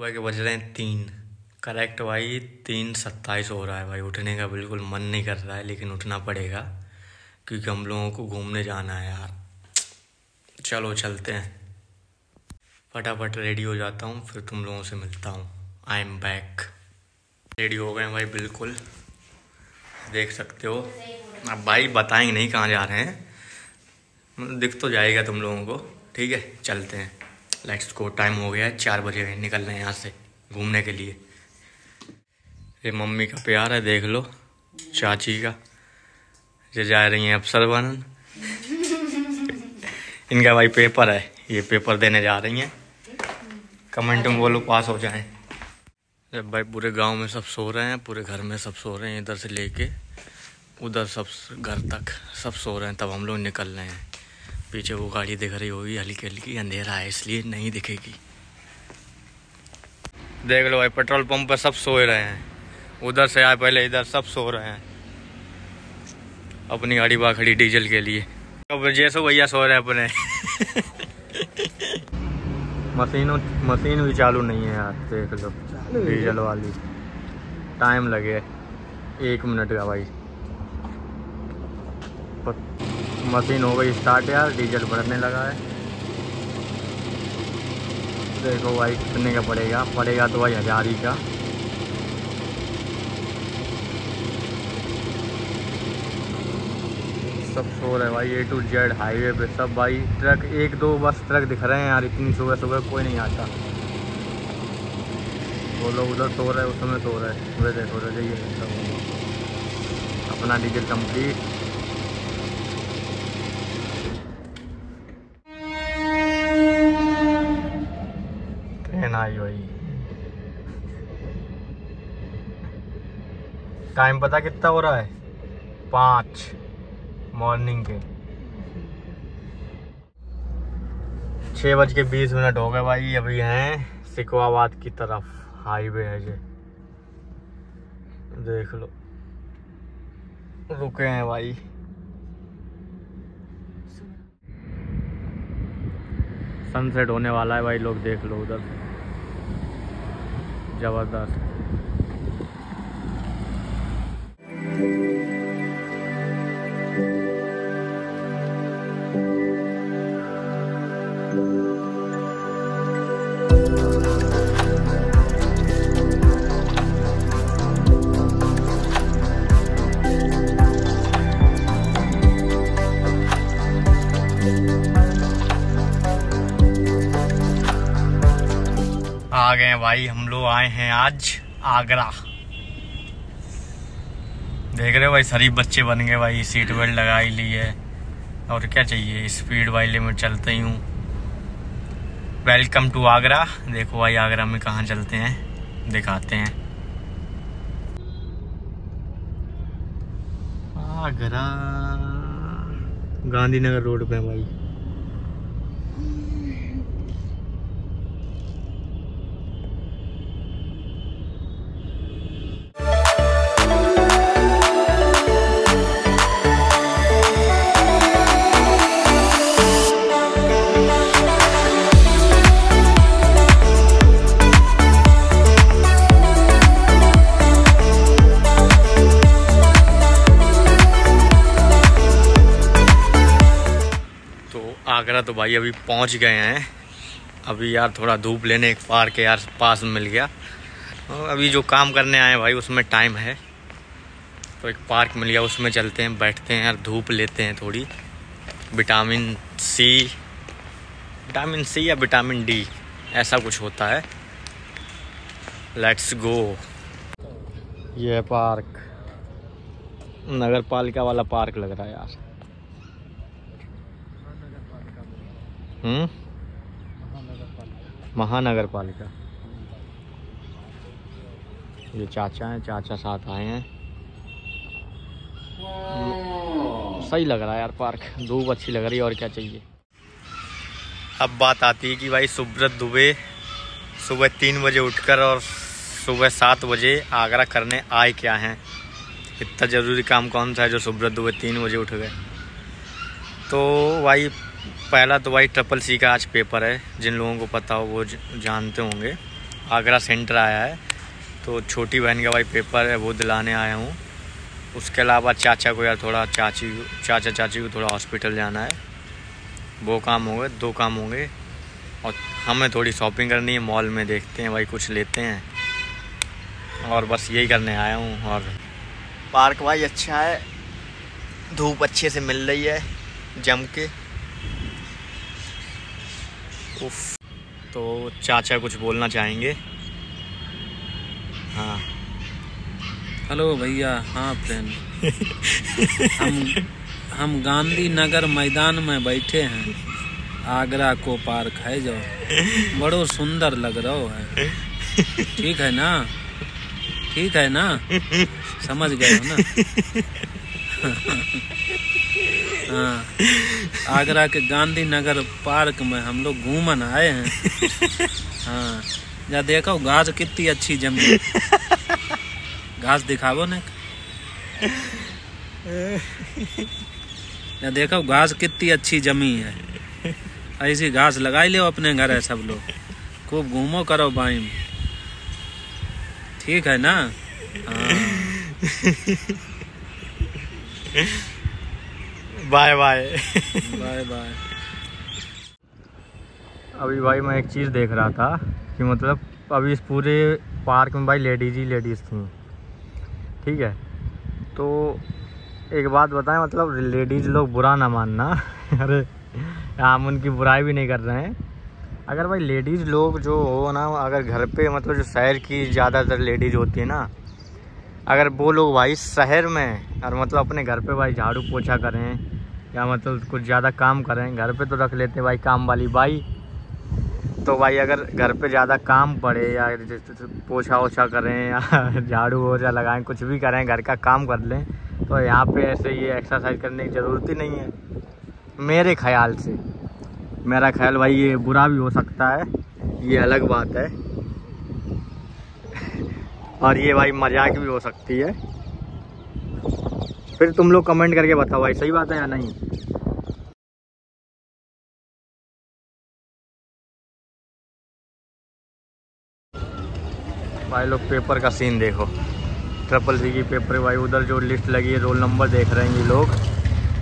सुबह के बज रहे हैं 3। करेक्ट भाई 3:27 हो रहा है भाई। उठने का बिल्कुल मन नहीं कर रहा है, लेकिन उठना पड़ेगा क्योंकि हम लोगों को घूमने जाना है यार। चलो चलते हैं, फटाफट रेडी हो जाता हूँ, फिर तुम लोगों से मिलता हूँ। I am back. रेडी हो गए भाई बिल्कुल, देख सकते हो। अब भाई बताएंगे नहीं कहाँ जा रहे हैं, दिख तो जाएगा तुम लोगों को। ठीक है चलते हैं, लेट्स गो। टाइम हो गया है 4 बजे, निकल रहे हैं यहाँ से घूमने के लिए। ये मम्मी का प्यार है देख लो, चाची का। ये जा रही हैं अफसर बनन इनका भाई पेपर है, ये पेपर देने जा रही हैं। कमेंट में बोलो पास हो जाएं। जब भाई पूरे गांव में सब सो रहे हैं, पूरे घर में सब सो रहे हैं, इधर से लेके उधर सब घर तक सब सो रहे हैं, तब हम लोग निकल रहे हैं। पीछे वो गाड़ी दिख रही होगी हल्की हल्की, अंधेरा है इसलिए नहीं दिखेगी। देख लो भाई पेट्रोल पंप पर सब सोए रहे हैं, उधर से आए पहले इधर सब सो रहे हैं। अपनी गाड़ी बाहर खड़ी डीजल के लिए, अब जैसो भैया सो रहे हैं अपने मशीन भी चालू नहीं है यार, देख लो डीजल वाली। टाइम लगे 1 मिनट का भाई। मशीन हो गई स्टार्ट यार, डीजल भरने लगा है। देखो भाई कितने का पड़ेगा तो भाई 1000 ही का। सब सो रहे भाई A to Z हाईवे पे सब भाई। ट्रक 1-2 बस ट्रक दिख रहे हैं यार, इतनी सुबह सुबह कोई नहीं आता। वो लोग उधर सो रहे, उस समय सो रहे, वे देखो रहे सब। अपना डीजल कंप्लीट। टाइम पता कितना हो रहा है? 5 मॉर्निंग के। 6:20 हो गए भाई। अभी हैं सिकवाबाद की तरफ हाईवे है ये, देख लो। रुके हैं भाई, सनसेट होने वाला है भाई। लोग देख लो उधर, जबरदस्त। आ गए भाई हम लोग, आए हैं आज आगरा। देख रहे हो भाई सारी बच्चे बन गए भाई, सीट बेल्ट लगा ही ली है और क्या चाहिए। स्पीड भाई लिमिट चलते ही हूँ। Welcome to Agra. देखो भाई आगरा में कहाँ चलते हैं, दिखाते हैं। आगरा गांधीनगर रोड पे भाई। आगरा तो भाई अभी पहुंच गए हैं। अभी यार थोड़ा धूप लेने एक पार्क के यार पास मिल गया, और अभी जो काम करने आए भाई उसमें टाइम है, तो एक पार्क मिल गया उसमें चलते हैं, बैठते हैं यार, धूप लेते हैं थोड़ी। विटामिन सी या विटामिन डी ऐसा कुछ होता है। Let's go. ये पार्क नगर पालिका वाला पार्क लग रहा है यार। महानगर पालिका। ये चाचा हैं, चाचा साथ आए हैं। सही लग रहा है यार पार्क, धूप अच्छी लग रही है और क्या चाहिए। अब बात आती है कि भाई सुब्रत दुबे सुबह 3 बजे उठकर और सुबह 7 बजे आगरा करने आए क्या हैं। इतना ज़रूरी काम कौन सा है जो सुब्रत दुबे 3 बजे उठ गए। तो भाई पहला तो भाई CCC का आज पेपर है, जिन लोगों को पता हो वो जानते होंगे। आगरा सेंटर आया है, तो छोटी बहन का भाई पेपर है वो दिलाने आया हूँ। उसके अलावा चाचा को यार थोड़ा चाची को थोड़ा हॉस्पिटल जाना है, वो काम होंगे, दो काम होंगे। और हमें थोड़ी शॉपिंग करनी है, मॉल में देखते हैं भाई कुछ लेते हैं, और बस यही करने आया हूँ। और पार्क भाई अच्छा है, धूप अच्छे से मिल रही है जम के। उफ, तो चाचा कुछ बोलना चाहेंगे। हाँ हेलो भैया। हाँ फ्रेंड हम गांधी नगर मैदान में बैठे हैं, आगरा को पार्क है जो बड़ो सुंदर लग रहो है, ठीक है ना, ठीक है ना, समझ गए हो ना। हाँ, आगरा के गांधी नगर पार्क में हम लोग घूमन आए हैं। हाँ जा देखो घास कितनी अच्छी जमी, घास दिखावो ना, जा देखो घास कितनी अच्छी जमी है, ऐसी घास लगाई ले अपने घर है सब लोग, खूब घूमो करो बाइम, ठीक है ना। हाँ बाय बाय बाय बाय। अभी भाई मैं एक चीज़ देख रहा था कि मतलब अभी इस पूरे पार्क में भाई लेडीज ही लेडीज़ थी, ठीक है। तो एक बात बताएं, मतलब लेडीज़ लोग बुरा ना मानना अरे हम उनकी बुराई भी नहीं कर रहे हैं। अगर भाई लेडीज़ लोग जो हो ना, अगर घर पे मतलब जो शहर की ज़्यादातर लेडीज़ होती है ना, अगर वो लोग भाई शहर में और मतलब अपने घर पे भाई झाड़ू पोछा करें या मतलब कुछ ज़्यादा काम करें, घर पे तो रख लेते भाई काम वाली बाई, तो भाई अगर घर पे ज़्यादा काम पड़े या पोछा ओछा करें या झाड़ू वोछा लगाएं, कुछ भी करें घर का काम कर लें, तो यहाँ पे ऐसे ये एक्सरसाइज करने की ज़रूरत ही नहीं है। मेरे ख्याल से, मेरा ख्याल भाई ये बुरा भी हो सकता है, ये अलग बात है, और ये भाई मजाक भी हो सकती है। फिर तुम लोग कमेंट करके बताओ भाई सही बात है या नहीं। भाई लोग पेपर का सीन देखो, CCC की पेपर भाई उधर जो लिस्ट लगी है, रोल नंबर देख रहे हैं ये लोग,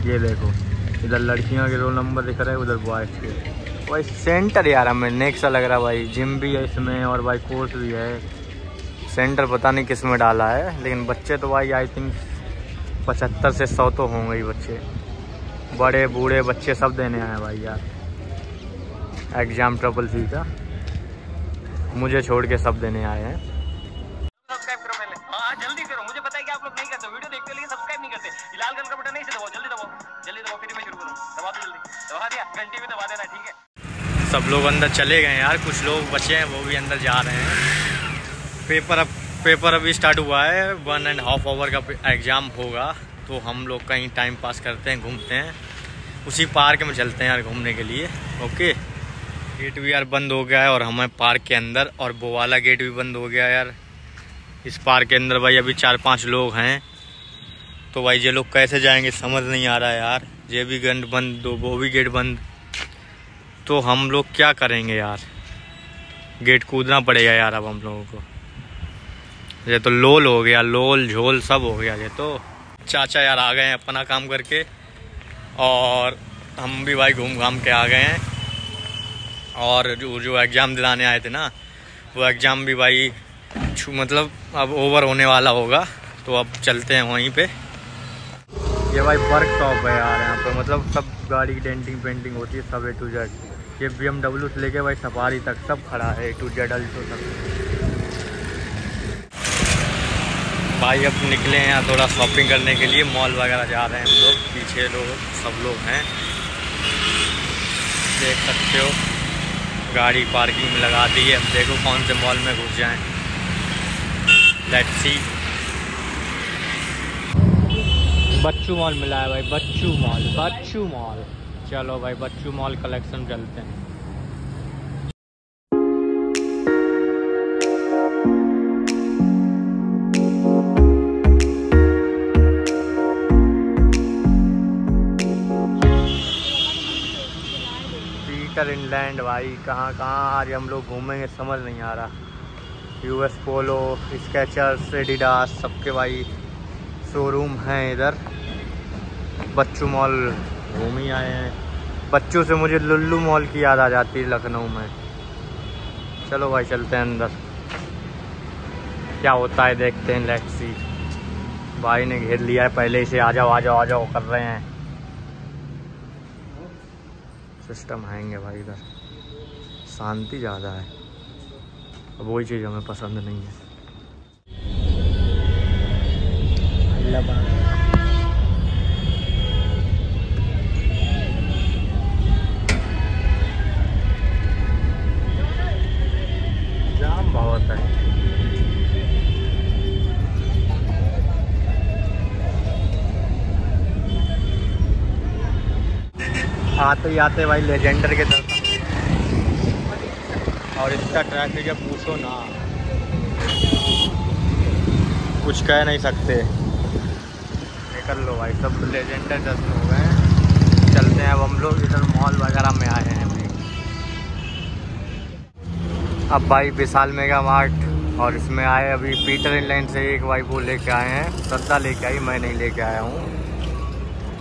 ये देखो इधर लड़कियों के रोल नंबर दिख रहे हैं, उधर बॉयज के। भाई सेंटर यार हमें नेक्स्ट लग रहा है भाई, जिम भी है इसमें और भाई कोर्स भी है। सेंटर पता नहीं किस में डाला है, लेकिन बच्चे तो भाई आई थिंक 75 से 100 तो होंगे ही बच्चे, बड़े बूढ़े बच्चे सब देने आए भाई यार एग्ज़ाम CCC का, मुझे छोड़ के सब देने आए हैं। सब्सक्राइब करो पहले, हां जल्दी करो, मुझे पता है कि आप लोग नहीं करते, वीडियो देखते हो लेकिन सब्सक्राइब नहीं करते। लाल रंग का बटन नहीं से दबाओ, जल्दी दबाओ, जल्दी दबाओ, फिर मैं शुरू करूं, दबा दो जल्दी, दबा दिया, घंटी भी दबा देना, ठीक है। सब लोग अंदर चले गए यार, कुछ लोग बचे हैं वो भी अंदर जा रहे हैं। पेपर अभी स्टार्ट हुआ है, 1.5 आवर का एग्ज़ाम होगा, तो हम लोग कहीं टाइम पास करते हैं, घूमते हैं, उसी पार्क में चलते हैं यार घूमने के लिए। ओके, गेट भी यार बंद हो गया है और हमें पार्क के अंदर, और वो वाला गेट भी बंद हो गया यार। इस पार्क के अंदर भाई अभी 4-5 लोग हैं, तो भाई ये लोग कैसे जाएंगे समझ नहीं आ रहा यार, ये भी गेट बंद, वो भी गेट बंद, तो हम लोग क्या करेंगे यार, गेट कूदना पड़ेगा यार अब हम लोगों को। ये तो लोल हो गया, लोल झोल सब हो गया। ये तो चाचा यार आ गए हैं अपना काम करके, और हम भी भाई घूम घाम के आ गए हैं। और जो एग्ज़ाम दिलाने आए थे ना, वो एग्ज़ाम भी भाई मतलब अब ओवर होने वाला होगा, तो अब चलते हैं वहीं पे। ये भाई वर्कशॉप है यार यहाँ पे, मतलब सब गाड़ी की डेंटिंग पेंटिंग होती है, सब A to Z। ये BMW से लेके भाई सफारी तक सब खड़ा है, A to Z अल्टो तक। भाई अब निकले हैं थोड़ा शॉपिंग करने के लिए, मॉल वगैरह जा रहे हैं हम लोग, पीछे लोग सब लोग हैं, देख सकते हो गाड़ी पार्किंग में लगा दी है। अब देखो कौन से मॉल में घुस जाएं, लेट्स सी। बच्चू मॉल मिला है भाई, बच्चू मॉल, चलो भाई बच्चू मॉल कलेक्शन चलते हैं। इंग्लैंड भाई कहाँ आज हम लोग घूमेंगे समझ नहीं आ रहा। यूएस पोलो, स्केचर्स, एडिडास, सबके भाई शोरूम हैं इधर। बच्चू मॉल घूम ही आए हैं, बच्चों से मुझे लुल्लू मॉल की याद आ जाती है लखनऊ में। चलो भाई चलते हैं अंदर, क्या होता है देखते हैं। लेट्स सी, भाई ने घेर लिया है पहले से, आ जाओ आ जाओ आ जाओ कर रहे हैं। सिस्टम आएंगे भाई, इधर शांति ज़्यादा है। अब वही चीज़ हमें पसंद नहीं है। जाम बहुत है। आते ही आते भाई लेजेंडर के दर्शन, और इसका ट्रैफिक है पूछो ना, कुछ कह नहीं सकते। निकल लो भाई, सब लेजेंडर दर्शन हो गए हैं। चलते हैं अब हम लोग, इधर मॉल वगैरह में आए हैं अभी। अब भाई विशाल मेगा मार्ट और इसमें आए अभी पीटर इंग्लैंड से एक भाई वो लेके आए हैं, श्रद्धा लेके आई, मैं नहीं लेके आया हूँ।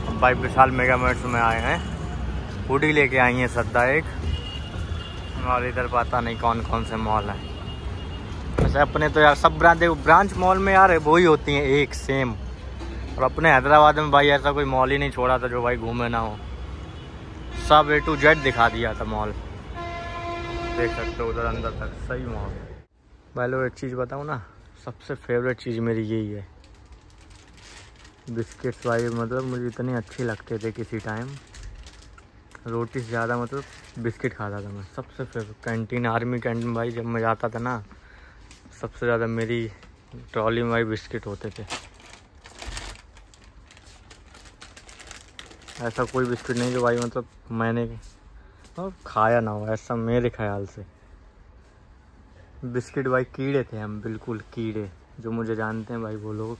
अब भाई विशाल मेगा मार्ट में आए हैं, हुडी लेके आई हैं श्रद्धा एक। और इधर पता नहीं कौन कौन से मॉल हैं वैसे। अपने तो यार सब ब्रांच मॉल में यार वही होती हैं एक सेम, और अपने हैदराबाद में भाई ऐसा कोई मॉल ही नहीं छोड़ा था जो भाई घूमे ना हो। सब ए टू जेड दिखा दिया था मॉल, देख सकते हो उधर अंदर तक, सही मॉल भाई। लोग एक चीज़ बताऊँ ना, सबसे फेवरेट चीज़ मेरी यही है बिस्किट्स भाई, मतलब मुझे इतने अच्छे लगते थे किसी टाइम, रोटी से ज़्यादा मतलब बिस्किट खाता था मैं। सबसे फेवरेट कैंटीन, आर्मी कैंटीन भाई जब मैं जाता था ना, सबसे ज़्यादा मेरी ट्रॉली में भाई बिस्किट होते थे। ऐसा कोई बिस्किट नहीं जो भाई मतलब मैंने और खाया ना हो, ऐसा मेरे ख्याल से। बिस्किट भाई कीड़े थे हम, बिल्कुल कीड़े। जो मुझे जानते हैं भाई वो लोग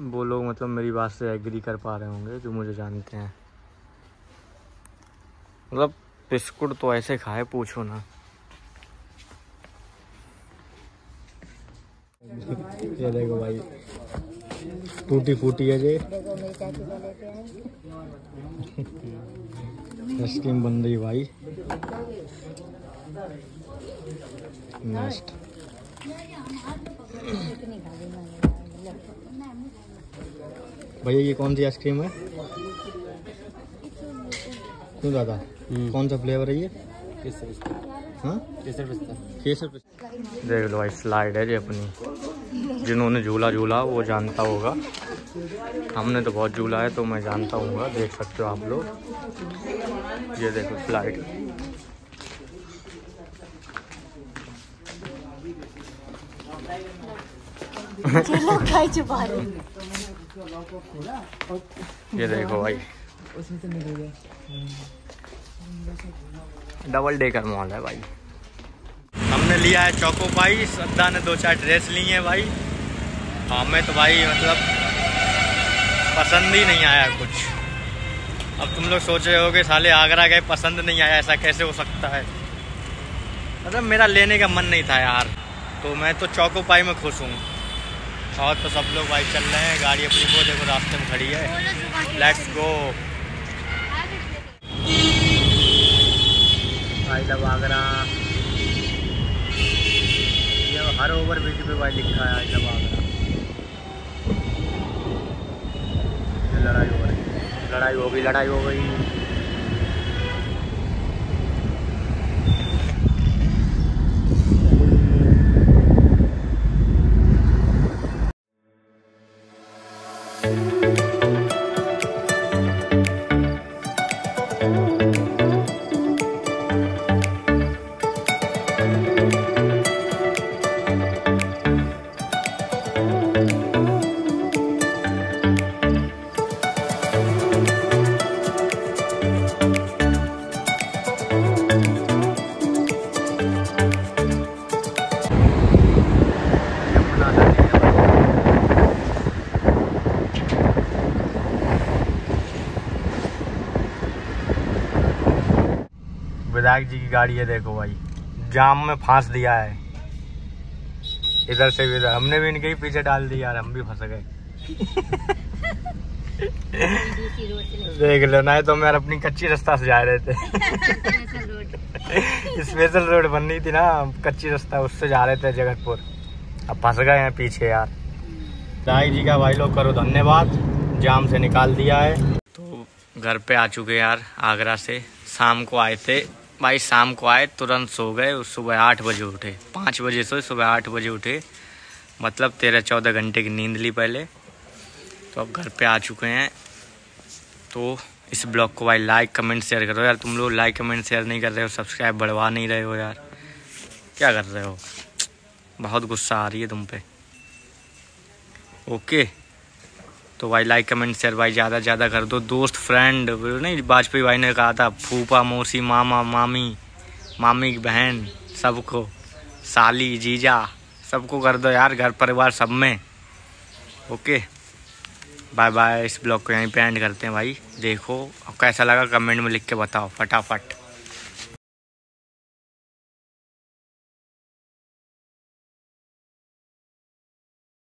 मतलब मेरी बात से एग्री कर पा रहे होंगे जो मुझे जानते हैं। मतलब बिस्कुट तो ऐसे खाए पूछो ना। ये देखो भाई टूटी फूटी है ये आइसक्रीम बन रही भाई। नेक्स्ट भैया ये कौन सी आइसक्रीम है? क्यों दादा, कौन सा फ्लेवर है ये? केसर पिस्ता। केसर पिस्ता। देख लो भाई स्लाइड है ये अपनी, जिन्होंने झूला झूला वो जानता होगा, हमने तो बहुत झूला है तो मैं जानता हूँ। देख सकते हो आप लोग, ये देखो स्लाइड। ये देखो भाई डबल डेकर मॉल है भाई। हमने लिया है चौको भाई, श्रद्धा ने दो चार ड्रेस ली है भाई, हमें तो भाई मतलब पसंद ही नहीं आया कुछ। अब तुम लोग सोच रहे होगे साले आगरा गए पसंद नहीं आया, ऐसा कैसे हो सकता है? मतलब मेरा लेने का मन नहीं था यार, तो मैं तो चौको पाई में खुश हूँ। और तो सब लोग भाई चल रहे हैं, गाड़ी अपनी को देखो रास्ते में खड़ी है। लेट्स गो भाई लव आगरा। ये हर ओवर ब्रिज पे भाई लिखा है आई लव आगरा। लड़ाई हो रही, लड़ाई हो गई, लड़ाई हो गई। विधायक जी की गाड़ी है देखो भाई, जाम में फांस दिया है, इधर से भी उधर। हमने भी इनके ही पीछे डाल दिया यार, हम भी फंस गए। देख लो ना, तो हम यार अपनी कच्ची रास्ता से जा रहे थे। स्पेशल रोड बन रही थी ना, कच्ची रास्ता, उससे जा रहे थे जगतपुर। अब फंस गए हैं पीछे यार। दाई जी का भाई लोग करो धन्यवाद, जाम से निकाल दिया है। तो घर पे आ चुके यार आगरा से। शाम को आए थे भाई, शाम को आए तुरंत सो गए। सुबह 8 बजे उठे, 5 बजे सोए, सुबह 8 बजे उठे, मतलब 13-14 घंटे की नींद ली पहले। तो अब घर पे आ चुके हैं। तो इस ब्लॉग को भाई लाइक कमेंट शेयर करो यार। तुम लोग लाइक कमेंट शेयर नहीं कर रहे हो, सब्सक्राइब बढ़वा नहीं रहे हो यार, क्या कर रहे हो? बहुत गुस्सा आ रही है तुम पे। ओके, तो भाई लाइक कमेंट शेयर भाई ज़्यादा ज़्यादा कर दो। दोस्त फ्रेंड नहीं, वाजपेयी भाई ने कहा था फूफा मौसी मामा मामी मामी की बहन सबको, साली जीजा सबको कर दो यार, घर परिवार सब में। Okay bye bye. इस ब्लॉग को यहीं पे एंड करते हैं भाई। देखो कैसा लगा कमेंट में लिख के बताओ फटाफट।